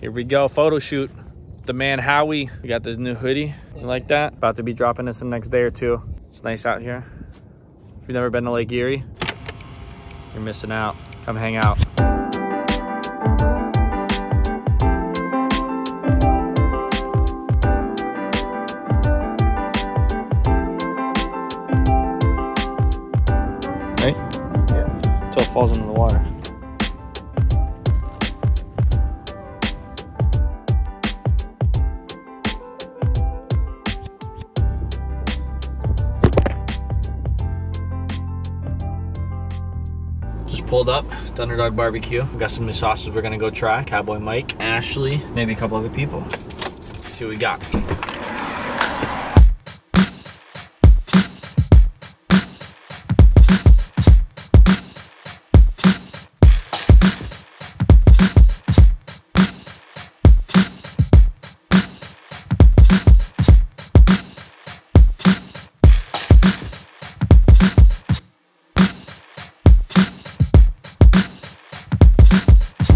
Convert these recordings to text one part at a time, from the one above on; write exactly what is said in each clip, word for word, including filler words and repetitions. Here we go, photo shoot. The man Howie. We got this new hoodie. You like that? About to be dropping this in the next day or two. It's nice out here. If you've never been to Lake Erie, you're missing out. Come hang out. Right? Yeah. Until it falls into the water. Pulled up to Underdog B B Q. We got some new sauces we're gonna go try. Cowboy Mike, Ashley, maybe a couple other people. Let's see what we got.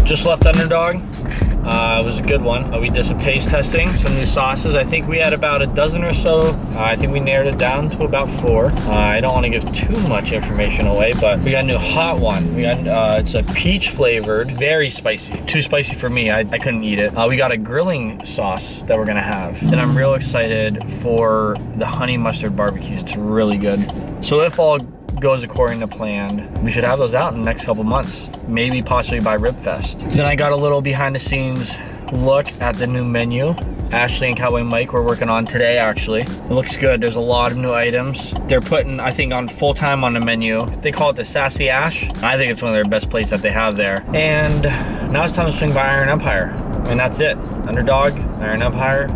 Just left Underdog. Uh, it was a good one. Uh, we did some taste testing, some new sauces. I think we had about a dozen or so. Uh, I think we narrowed it down to about four. Uh, I don't want to give too much information away, but we got a new hot one. We got uh, it's a peach flavored, very spicy. Too spicy for me. I, I couldn't eat it. Uh, we got a grilling sauce that we're gonna have, and I'm real excited for the honey mustard barbecue. It's really good. So if all goes according to plan, we should have those out in the next couple months, maybe possibly by Ribfest. Then I got a little behind the scenes look at the new menu Ashley and Cowboy Mike were working on today. Actually, it looks good. There's a lot of new items they're putting, I think, on full time on the menu. They call it the Sassy Ash. I think it's one of their best plates that they have there. And now it's time to swing by Iron Empire, and that's it. Underdog, Iron Empire,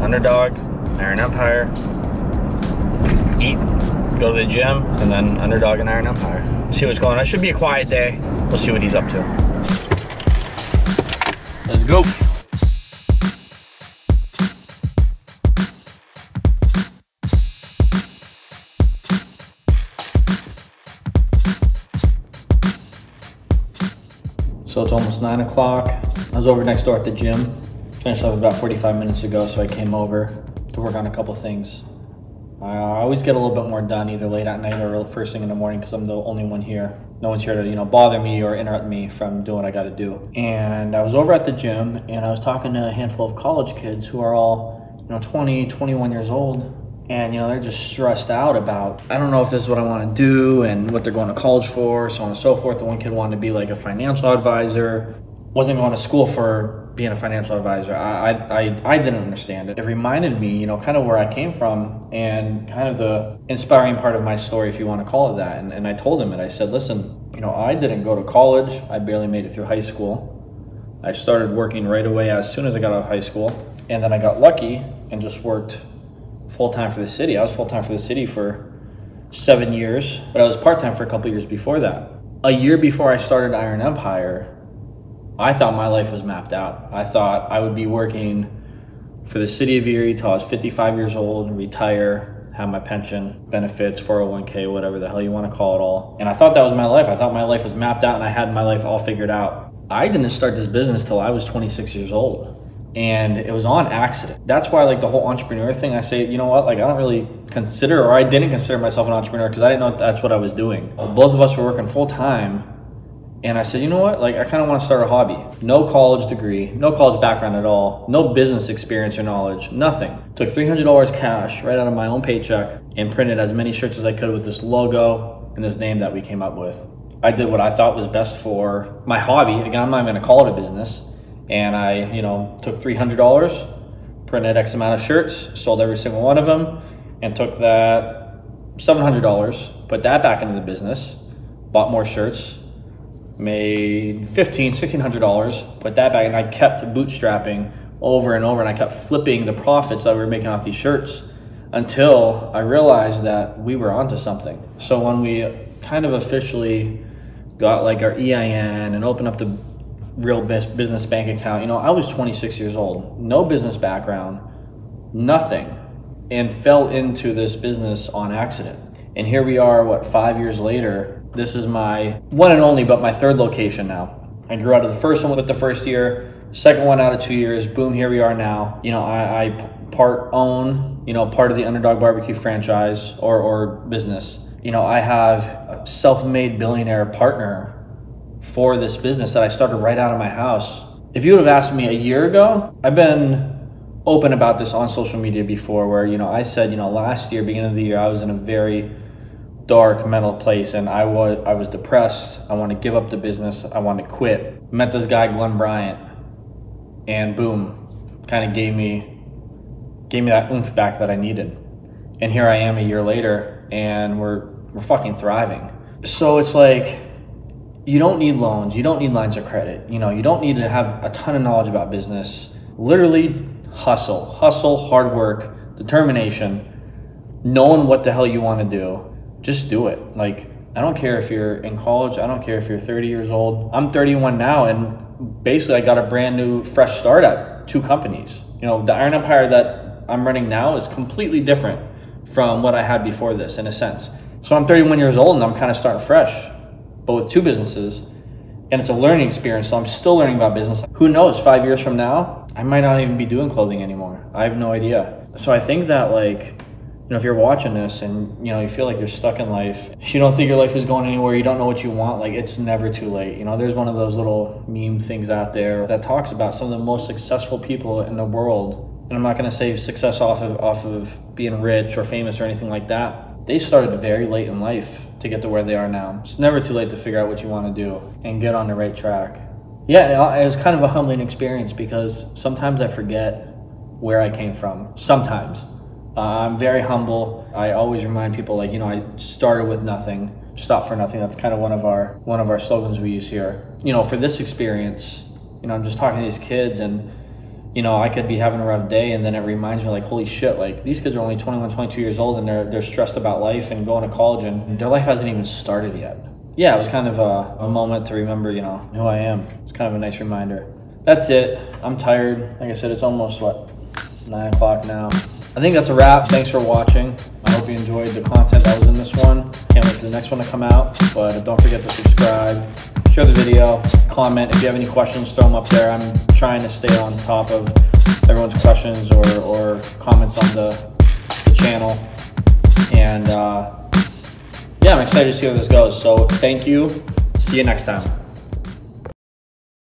Underdog, Iron Empire, eat, go to the gym, and then Underdog and Iron Empire. See what's going on. It should be a quiet day. We'll see what he's up to. Let's go. So it's almost nine o'clock. I was over next door at the gym. Finished up about forty-five minutes ago, so I came over to work on a couple things. I always get a little bit more done either late at night or first thing in the morning because I'm the only one here. No one's here to, you know, bother me or interrupt me from doing what I got to do. And I was over at the gym and I was talking to a handful of college kids who are all, you know, twenty, twenty-one years old. And, you know, they're just stressed out about, I don't know if this is what I want to do and what they're going to college for, so on and so forth. The one kid wanted to be like a financial advisor. Wasn't going to school for being a financial advisor. I, I, I didn't understand it. It reminded me, you know, kind of where I came from and kind of the inspiring part of my story, if you want to call it that. And, and I told him, and I said, listen, you know, I didn't go to college. I barely made it through high school. I started working right away as soon as I got out of high school. And then I got lucky and just worked full-time for the city. I was full-time for the city for seven years, but I was part-time for a couple years before that. A year before I started Iron Empire, I thought my life was mapped out. I thought I would be working for the city of Erie till I was fifty-five years old, retire, have my pension, benefits, four oh one K, whatever the hell you want to call it all. And I thought that was my life. I thought my life was mapped out and I had my life all figured out. I didn't start this business till I was twenty-six years old. And it was on accident. That's why, like, the whole entrepreneur thing, I say, you know what, like, I don't really consider, or I didn't consider myself an entrepreneur because I didn't know that's what I was doing. Both of us were working full time. And I said, you know what, like, I kind of want to start a hobby. No college degree, no college background at all, no business experience or knowledge, nothing. Took three hundred dollars cash right out of my own paycheck and printed as many shirts as I could with this logo and this name that we came up with. I did what I thought was best for my hobby. Again, I'm not even gonna call it a business. And I, you know, took three hundred dollars, printed X amount of shirts, sold every single one of them, and took that seven hundred dollars, put that back into the business, bought more shirts, made fifteen hundred, sixteen hundred dollars, put that back, and I kept bootstrapping over and over, and I kept flipping the profits that we were making off these shirts until I realized that we were onto something. So when we kind of officially got like our E I N and opened up the real business bank account, you know, I was twenty-six years old, no business background, nothing, and fell into this business on accident. And here we are, what, five years later. This is my one and only, but my third location now. I grew out of the first one with the first year. Second one out of two years. Boom, here we are now. You know, I, I part own, you know, part of the Underdog B B Q franchise or, or business. You know, I have a self-made billionaire partner for this business that I started right out of my house. If you would have asked me a year ago, I've been open about this on social media before, where, you know, I said, you know, last year, beginning of the year, I was in a very dark mental place, and I was I was depressed. I want to give up the business. I want to quit. Met this guy, Glenn Bryant, and boom, kind of gave me gave me that oomph back that I needed. And here I am a year later, and we're we're fucking thriving. So it's like, you don't need loans, you don't need lines of credit, you know, you don't need to have a ton of knowledge about business. Literally hustle, hustle, hard work, determination, knowing what the hell you want to do, just do it. Like, I don't care if you're in college, I don't care if you're thirty years old. I'm thirty-one now, and basically I got a brand new fresh start at two companies. You know, the Iron Empire that I'm running now is completely different from what I had before this, in a sense. So I'm thirty-one years old and I'm kind of starting fresh, but with two businesses, and it's a learning experience, so I'm still learning about business. Who knows, five years from now, I might not even be doing clothing anymore. I have no idea. So I think that, like, you know, if you're watching this and, you know, you feel like you're stuck in life, if you don't think your life is going anywhere, you don't know what you want, like, it's never too late. You know, there's one of those little meme things out there that talks about some of the most successful people in the world. And I'm not gonna say success off of, off of being rich or famous or anything like that. They started very late in life to get to where they are now. It's never too late to figure out what you want to do and get on the right track. Yeah, it was kind of a humbling experience because sometimes I forget where I came from. Sometimes. Uh, I'm very humble. I always remind people, like, you know, I started with nothing, stopped for nothing. That's kind of one of our one of our slogans we use here. You know, for this experience, you know, I'm just talking to these kids, and you know, I could be having a rough day, and then it reminds me, like, holy shit, like, these kids are only twenty-one, twenty-two years old, and they're, they're stressed about life and going to college, and their life hasn't even started yet. Yeah, it was kind of a, a moment to remember, you know, who I am. It's kind of a nice reminder. That's it. I'm tired. Like I said, it's almost, what, nine o'clock now. I think that's a wrap. Thanks for watching. I hope you enjoyed the content that was in this one. Can't wait for the next one to come out, but don't forget to subscribe, share the video, comment. If you have any questions, throw them up there. I'm trying to stay on top of everyone's questions or, or comments on the, the channel. And uh, yeah, I'm excited to see how this goes. So thank you. See you next time.